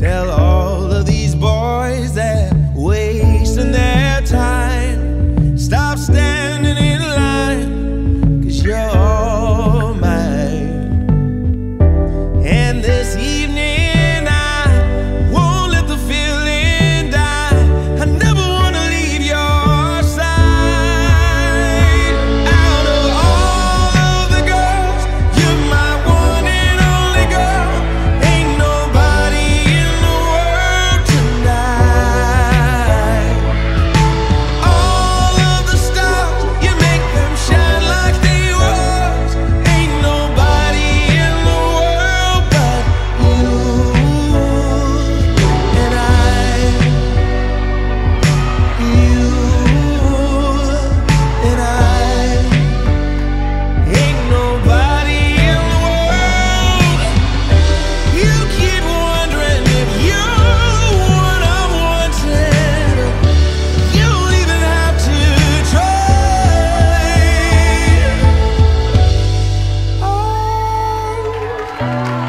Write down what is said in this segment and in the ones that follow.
Tell all of these boys that wasting their time, stop standing in line, cause you're all mine. And this evening I won't let the feeling die, I never wanna leave your side. Out of all of the girls, you're my one and only girl. Ain't nobody in the world tonight. All of the stars, you make them shine like they was. Ain't nobody in the world but you and I. You and I. Ain't nobody in the world. You keep wondering if you're what I wanted. You don't even have to try. Oh,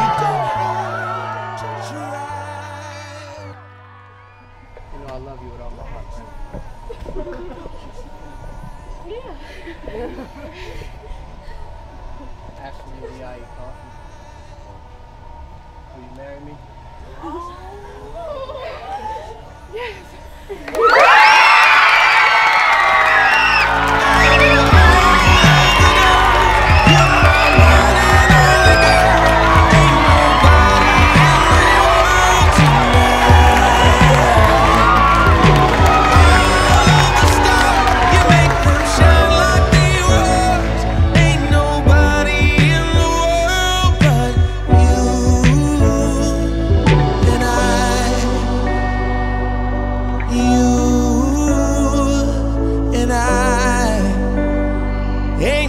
you don't have to try. I love you with all my heart, right? Yeah. Actually, we are coffee. Will you marry me? Yes. Hey.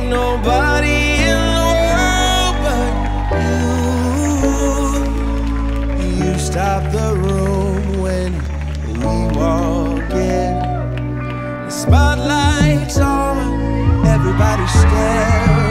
nobody in the world but you. You stop the room when we walk in. The spotlight's on, everybody stares.